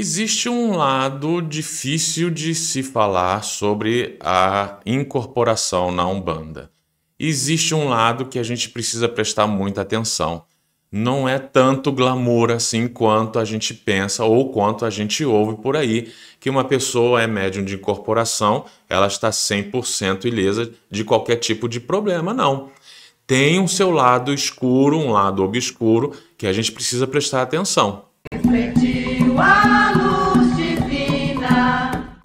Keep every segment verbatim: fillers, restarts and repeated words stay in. Existe um lado difícil de se falar sobre a incorporação na Umbanda. Existe um lado que a gente precisa prestar muita atenção. Não é tanto glamour assim quanto a gente pensa ou quanto a gente ouve por aí, que uma pessoa é médium de incorporação, ela está cem por cento ilesa de qualquer tipo de problema, não. Tem um seu lado escuro, um lado obscuro, que a gente precisa prestar atenção.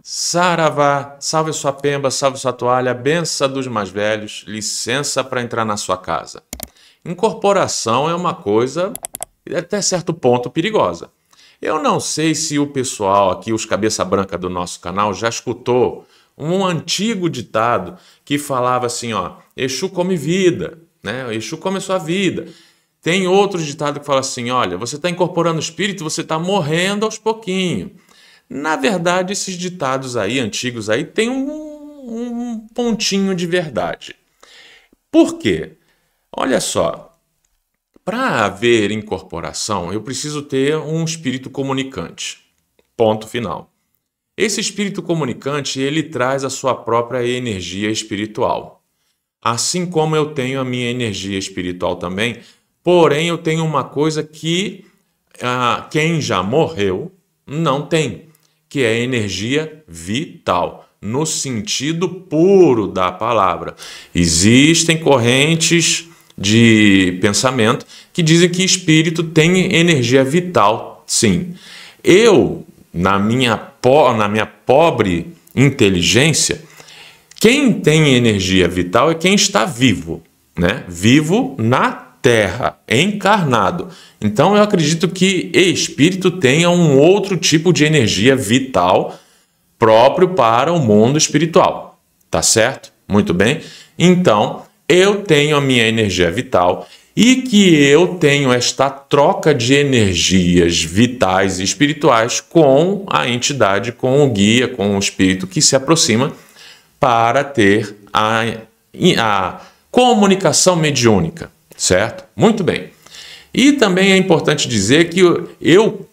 Saravá, salve sua pemba, salve sua toalha, benção dos mais velhos, licença para entrar na sua casa. Incorporação é uma coisa até certo ponto perigosa. Eu não sei se o pessoal aqui, os cabeça branca do nosso canal, já escutou um antigo ditado que falava assim, ó, Exu come vida, né? Exu come sua vida. Tem outro ditado que fala assim, olha, você está incorporando o espírito, você está morrendo aos pouquinhos. Na verdade, esses ditados aí, antigos aí, tem um, um pontinho de verdade. Por quê? Olha só, para haver incorporação, eu preciso ter um espírito comunicante. Ponto final. Esse espírito comunicante, ele traz a sua própria energia espiritual. Assim como eu tenho a minha energia espiritual também, porém eu tenho uma coisa que ah, quem já morreu não tem, que é energia vital, no sentido puro da palavra. Existem correntes de pensamento que dizem que espírito tem energia vital, sim. Eu, na minha, po na minha pobre inteligência, quem tem energia vital é quem está vivo, né? Vivo na Terra, encarnado. Então eu acredito que espírito tenha um outro tipo de energia vital próprio para o mundo espiritual, tá certo? Muito bem. Então, eu tenho a minha energia vital e que eu tenho esta troca de energias vitais e espirituais com a entidade, com o guia, com o espírito que se aproxima para ter a, a comunicação mediúnica, certo? Muito bem. E também é importante dizer que eu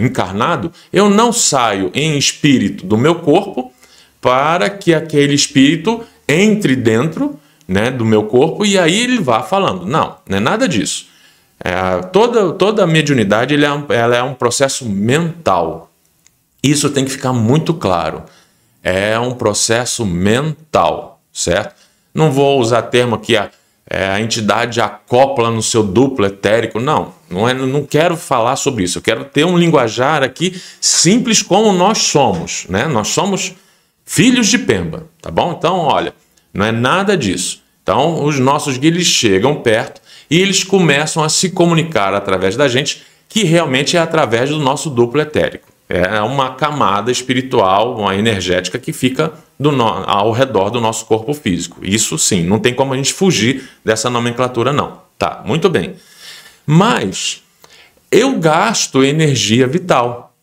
encarnado, eu não saio em espírito do meu corpo para que aquele espírito entre dentro, né, do meu corpo e aí ele vá falando. Não, não é nada disso. É, toda, toda a mediunidade ele é um, ela é um processo mental. Isso tem que ficar muito claro. É um processo mental, certo? Não vou usar termo que a, é, a entidade acopla no seu duplo etérico, não. Não, é, não quero falar sobre isso, eu quero ter um linguajar aqui simples como nós somos, né? Nós somos filhos de Pemba, tá bom? Então, olha, não é nada disso. Então, os nossos guias chegam perto e eles começam a se comunicar através da gente, que realmente é através do nosso duplo etérico. É uma camada espiritual, uma energética que fica do no... ao redor do nosso corpo físico. Isso sim, não tem como a gente fugir dessa nomenclatura, não. Tá, muito bem. Mas eu gasto energia vital,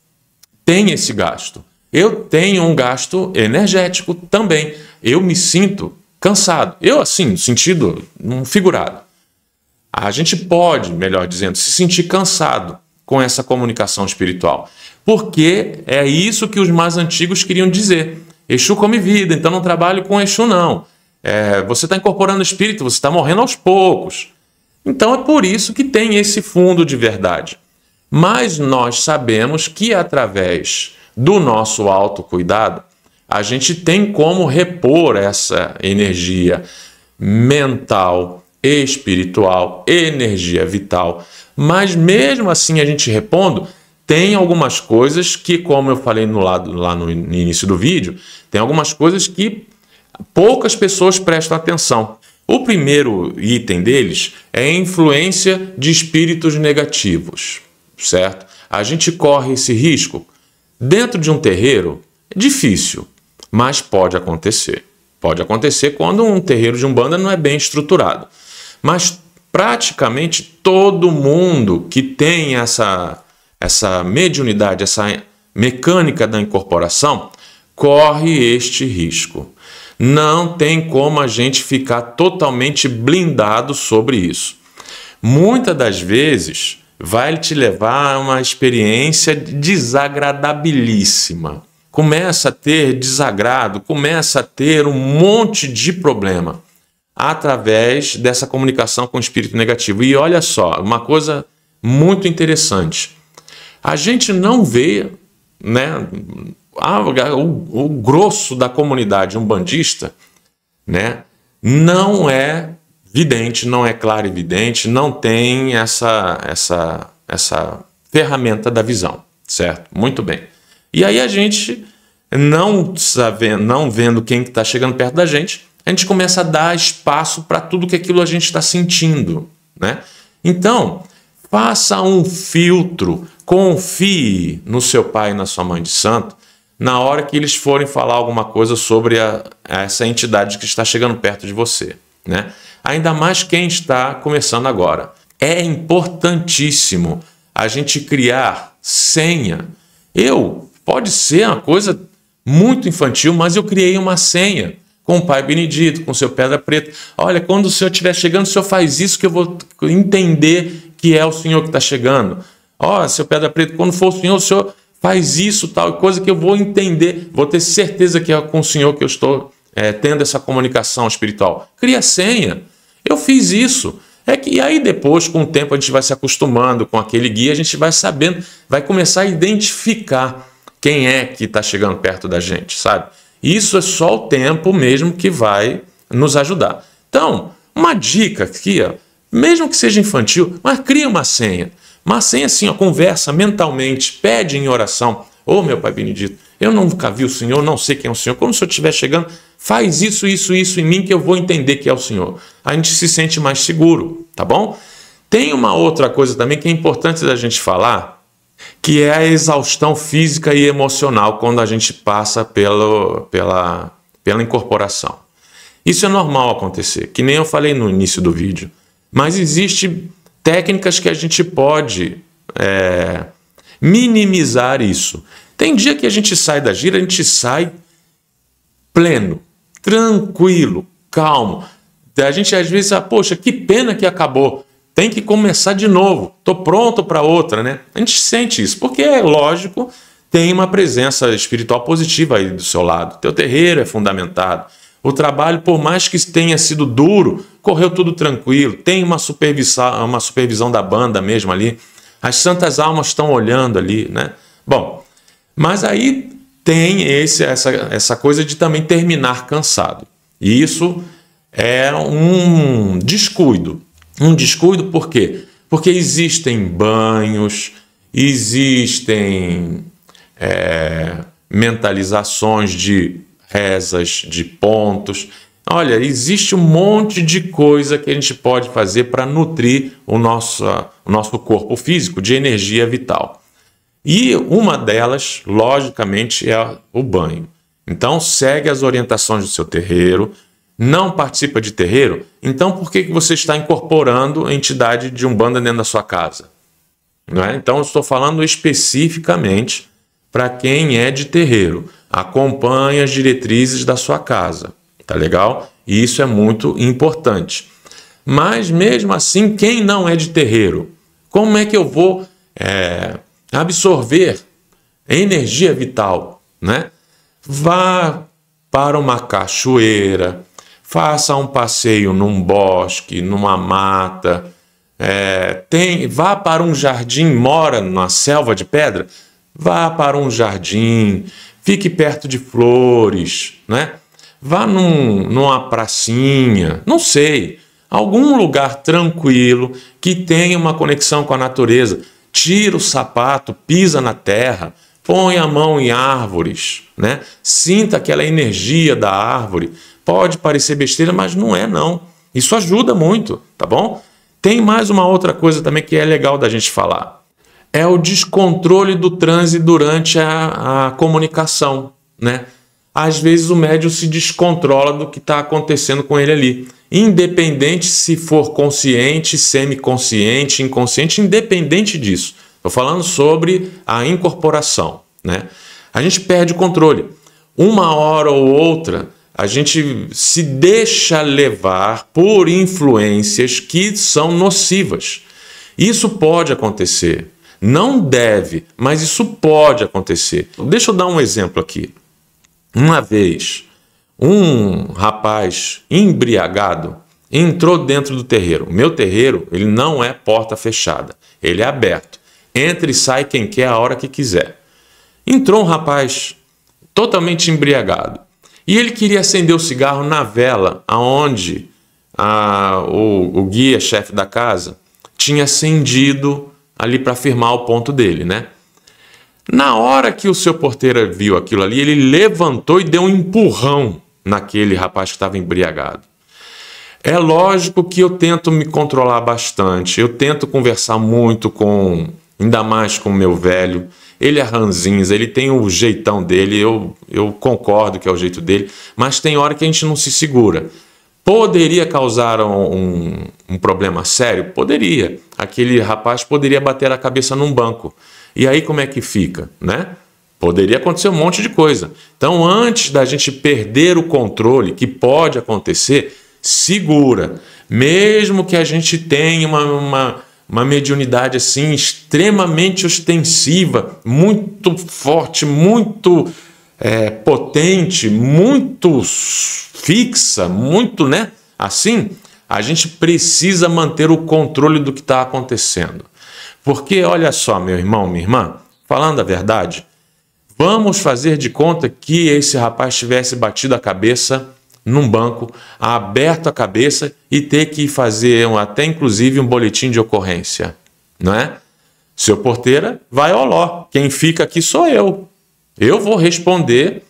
tem esse gasto. Eu tenho um gasto energético também. Eu me sinto cansado. Eu, assim, no sentido um figurado. A gente pode, melhor dizendo, se sentir cansado com essa comunicação espiritual. Porque é isso que os mais antigos queriam dizer. Exu come vida, então não trabalho com Exu, não. É, você está incorporando o espírito, você está morrendo aos poucos. Então é por isso que tem esse fundo de verdade. Mas nós sabemos que através do nosso autocuidado, a gente tem como repor essa energia mental, espiritual, energia vital. Mas mesmo assim a gente repondo, tem algumas coisas que, como eu falei no lado, lá no início do vídeo, tem algumas coisas que poucas pessoas prestam atenção. O primeiro item deles é a influência de espíritos negativos, certo? A gente corre esse risco dentro de um terreiro, é difícil, mas pode acontecer. Pode acontecer quando um terreiro de Umbanda não é bem estruturado. Mas praticamente todo mundo que tem essa, essa mediunidade, essa mecânica da incorporação, corre este risco. Não tem como a gente ficar totalmente blindado sobre isso. Muitas das vezes vai te levar a uma experiência desagradabilíssima. Começa a ter desagrado, começa a ter um monte de problema através dessa comunicação com o espírito negativo. E olha só, uma coisa muito interessante. A gente não vê, né, a, o, o grosso da comunidade umbandista, né, não é vidente, não é clarividente, não tem essa, essa, essa ferramenta da visão, certo? Muito bem. E aí a gente, não, sabendo, não vendo quem está chegando perto da gente, a gente começa a dar espaço para tudo que aquilo a gente está sentindo, né? Então, faça um filtro, confie no seu pai e na sua mãe de santo na hora que eles forem falar alguma coisa sobre a, essa entidade que está chegando perto de você, né? Ainda mais quem está começando agora. É importantíssimo a gente criar senha. Eu... Pode ser uma coisa muito infantil, mas eu criei uma senha com o pai Benedito, com o seu Pedra Preta. Olha, quando o senhor estiver chegando, o senhor faz isso que eu vou entender que é o senhor que está chegando. Ó, seu Pedra Preta, quando for o senhor, o senhor faz isso, tal coisa que eu vou entender, vou ter certeza que é com o senhor que eu estou é, tendo essa comunicação espiritual. Cria senha. Eu fiz isso. É que e aí depois, com o tempo, a gente vai se acostumando com aquele guia, a gente vai sabendo, vai começar a identificar quem é que está chegando perto da gente, sabe? Isso é só o tempo mesmo que vai nos ajudar. Então, uma dica aqui, ó, mesmo que seja infantil, mas cria uma senha. Uma senha assim, ó, conversa mentalmente, pede em oração. Ô, oh, meu pai Benedito, eu nunca vi o senhor, não sei quem é o senhor. Quando o senhor estiver chegando, faz isso, isso, isso em mim que eu vou entender que é o senhor. A gente se sente mais seguro, tá bom? Tem uma outra coisa também que é importante da gente falar, que é a exaustão física e emocional quando a gente passa pelo, pela, pela incorporação. Isso é normal acontecer, que nem eu falei no início do vídeo. Mas existem técnicas que a gente pode é, minimizar isso. Tem dia que a gente sai da gira, a gente sai pleno, tranquilo, calmo. A gente às vezes fala, poxa, que pena que acabou. Tem que começar de novo, estou pronto para outra, né? A gente sente isso, porque é lógico, tem uma presença espiritual positiva aí do seu lado. Teu terreiro é fundamentado. O trabalho, por mais que tenha sido duro, correu tudo tranquilo. Tem uma supervisão, uma supervisão da banda mesmo ali. As santas almas estão olhando ali, né? Bom, mas aí tem esse, essa, essa coisa de também terminar cansado. E isso é um descuido. Um descuido por quê? Porque existem banhos, existem é, mentalizações de rezas, de pontos. Olha, existe um monte de coisa que a gente pode fazer para nutrir o nosso, o nosso corpo físico de energia vital. E uma delas, logicamente, é o banho. Então, segue as orientações do seu terreiro. Não participa de terreiro, então por que você está incorporando a entidade de Umbanda dentro da sua casa? Não é? Então eu estou falando especificamente para quem é de terreiro. Acompanhe as diretrizes da sua casa, tá legal? E isso é muito importante. Mas mesmo assim, quem não é de terreiro, como é que eu vou é, absorver energia vital, né? Vá para uma cachoeira... Faça um passeio num bosque, numa mata, é, tem, vá para um jardim, mora numa selva de pedra, vá para um jardim, fique perto de flores, né? Vá num, numa pracinha, não sei, algum lugar tranquilo que tenha uma conexão com a natureza. Tira o sapato, pisa na terra, põe a mão em árvores, né? Sinta aquela energia da árvore. Pode parecer besteira, mas não é não. Isso ajuda muito, tá bom? Tem mais uma outra coisa também que é legal da gente falar. É o descontrole do transe durante a, a comunicação, né? Às vezes o médium se descontrola do que está acontecendo com ele ali. Independente se for consciente, semiconsciente, inconsciente, independente disso. Estou falando sobre a incorporação, né? A gente perde o controle. Uma hora ou outra... A gente se deixa levar por influências que são nocivas. Isso pode acontecer. Não deve, mas isso pode acontecer. Deixa eu dar um exemplo aqui. Uma vez, um rapaz embriagado entrou dentro do terreiro. O meu terreiro, ele não é porta fechada, ele é aberto. Entra e sai quem quer, a hora que quiser. Entrou um rapaz totalmente embriagado e ele queria acender o cigarro na vela, aonde a, o, o guia, chefe da casa, tinha acendido ali para firmar o ponto dele, né? Na hora que o seu porteiro viu aquilo ali, ele levantou e deu um empurrão naquele rapaz que estava embriagado. É lógico que eu tento me controlar bastante, eu tento conversar muito com, ainda mais com o meu velho. Ele é ranzinza, ele tem o jeitão dele, eu, eu concordo que é o jeito dele, mas tem hora que a gente não se segura. Poderia causar um, um problema sério? Poderia. Aquele rapaz poderia bater a cabeça num banco. E aí como é que fica, né? Poderia acontecer um monte de coisa. Então, antes da gente perder o controle, que pode acontecer, segura. Mesmo que a gente tenha uma, uma, uma mediunidade assim extremamente ostensiva, muito forte, muito... É, potente, muito fixa, muito, né? Assim, a gente precisa manter o controle do que está acontecendo. Porque, olha só, meu irmão, minha irmã, falando a verdade, vamos fazer de conta que esse rapaz tivesse batido a cabeça num banco, aberto a cabeça e ter que fazer um, até inclusive um boletim de ocorrência, não é? Seu porteira, vai ao ló, quem fica aqui sou eu. Eu vou responder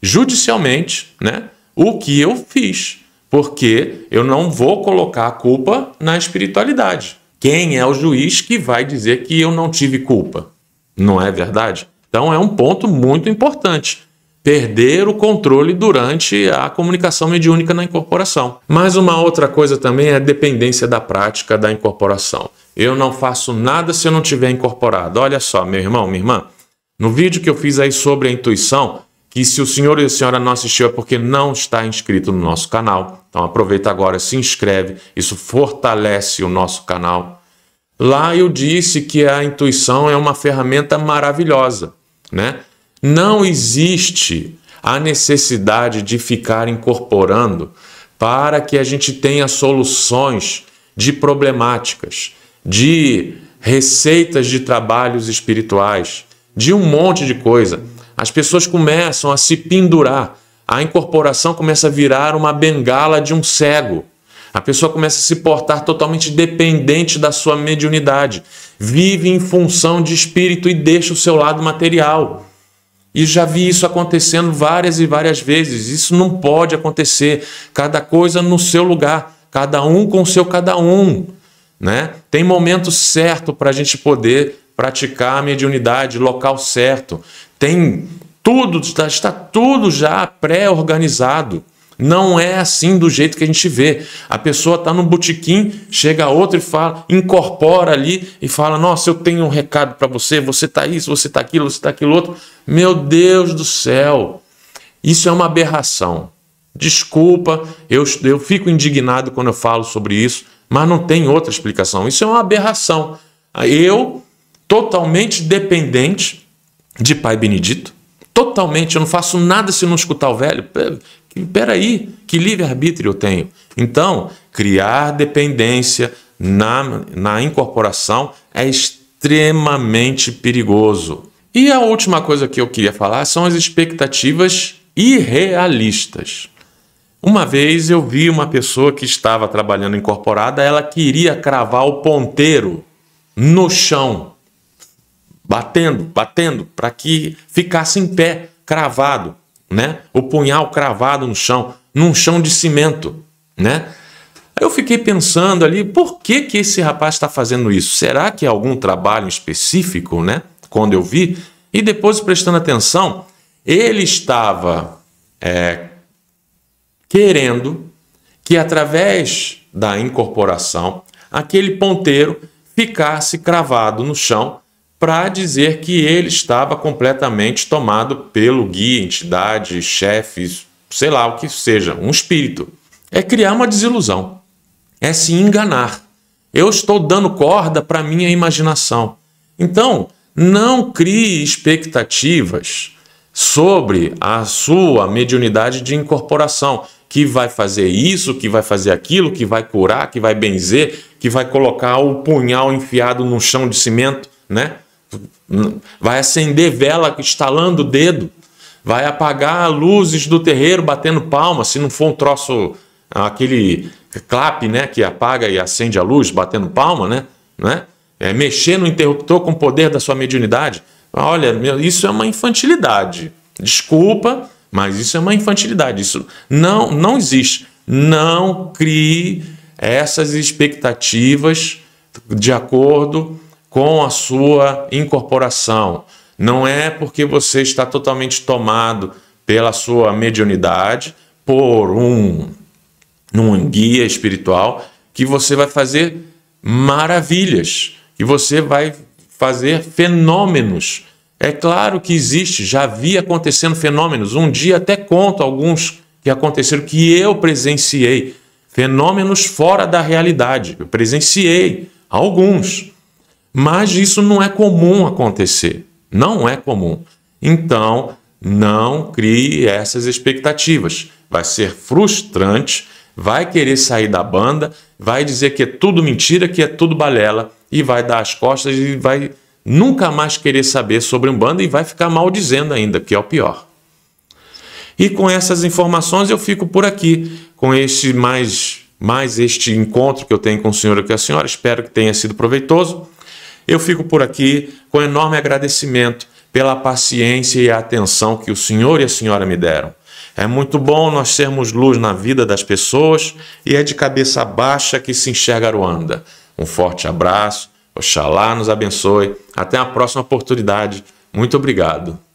judicialmente, né, o que eu fiz, porque eu não vou colocar a culpa na espiritualidade. Quem é o juiz que vai dizer que eu não tive culpa? Não é verdade? Então é um ponto muito importante. Perder o controle durante a comunicação mediúnica na incorporação. Mas uma outra coisa também é a dependência da prática da incorporação. Eu não faço nada se eu não tiver incorporado. Olha só, meu irmão, minha irmã. No vídeo que eu fiz aí sobre a intuição, que se o senhor e a senhora não assistiu é porque não está inscrito no nosso canal. Então aproveita agora, se inscreve, isso fortalece o nosso canal. Lá eu disse que a intuição é uma ferramenta maravilhosa, né? Não existe a necessidade de ficar incorporando para que a gente tenha soluções de problemáticas, de receitas de trabalhos espirituais, de um monte de coisa. As pessoas começam a se pendurar, a incorporação começa a virar uma bengala de um cego. A pessoa começa a se portar totalmente dependente da sua mediunidade, vive em função de espírito e deixa o seu lado material. E já vi isso acontecendo várias e várias vezes. Isso não pode acontecer. Cada coisa no seu lugar, cada um com o seu cada um, né? Tem momento certo para a gente poder praticar a mediunidade, local certo, tem tudo, está, está tudo já pré-organizado. Não é assim do jeito que a gente vê. A pessoa está num botequim, chega outro e fala, incorpora ali e fala, nossa, eu tenho um recado para você, você está isso, você está aquilo, você está aquilo outro. Meu Deus do céu, isso é uma aberração. Desculpa, eu, eu fico indignado quando eu falo sobre isso, mas não tem outra explicação. Isso é uma aberração. Eu... totalmente dependente de pai Benedito, totalmente, eu não faço nada se não escutar o velho, peraí, que livre-arbítrio eu tenho. Então, criar dependência na, na incorporação é extremamente perigoso. E a última coisa que eu queria falar são as expectativas irrealistas. Uma vez eu vi uma pessoa que estava trabalhando incorporada, ela queria cravar o ponteiro no chão, batendo, batendo, para que ficasse em pé, cravado, né? O punhal cravado no chão, num chão de cimento, né? Aí eu fiquei pensando ali, por que que esse rapaz está fazendo isso? Será que é algum trabalho específico, né? Quando eu vi, e depois prestando atenção, ele estava é, querendo que através da incorporação, aquele ponteiro ficasse cravado no chão, para dizer que ele estava completamente tomado pelo guia, entidade, chefe, sei lá o que seja, um espírito. É criar uma desilusão, é se enganar. Eu estou dando corda para a minha imaginação. Então, não crie expectativas sobre a sua mediunidade de incorporação, que vai fazer isso, que vai fazer aquilo, que vai curar, que vai benzer, que vai colocar o punhal enfiado no chão de cimento, né? Vai acender vela estalando o dedo, vai apagar luzes do terreiro batendo palma, se não for um troço, aquele clap, né, que apaga e acende a luz batendo palma, né? né? É, mexer no interruptor com o poder da sua mediunidade. Olha, isso é uma infantilidade. Desculpa, mas isso é uma infantilidade. Isso não, não existe. Não crie essas expectativas de acordo com a sua incorporação. Não é porque você está totalmente tomado pela sua mediunidade, por um, um guia espiritual, que você vai fazer maravilhas, que você vai fazer fenômenos. É claro que existe, já vi acontecendo fenômenos. Um dia até conto alguns que aconteceram, que eu presenciei. Fenômenos fora da realidade. Eu presenciei alguns. Mas isso não é comum acontecer. Não é comum. Então, não crie essas expectativas. Vai ser frustrante, vai querer sair da banda, vai dizer que é tudo mentira, que é tudo balela, e vai dar as costas e vai nunca mais querer saber sobre Umbanda e vai ficar maldizendo ainda, que é o pior. E com essas informações eu fico por aqui, com este mais, mais este encontro que eu tenho com o senhor e com a senhora. Espero que tenha sido proveitoso. Eu fico por aqui com enorme agradecimento pela paciência e a atenção que o senhor e a senhora me deram. É muito bom nós sermos luz na vida das pessoas e é de cabeça baixa que se enxerga Aruanda. Um forte abraço. Oxalá nos abençoe. Até a próxima oportunidade. Muito obrigado.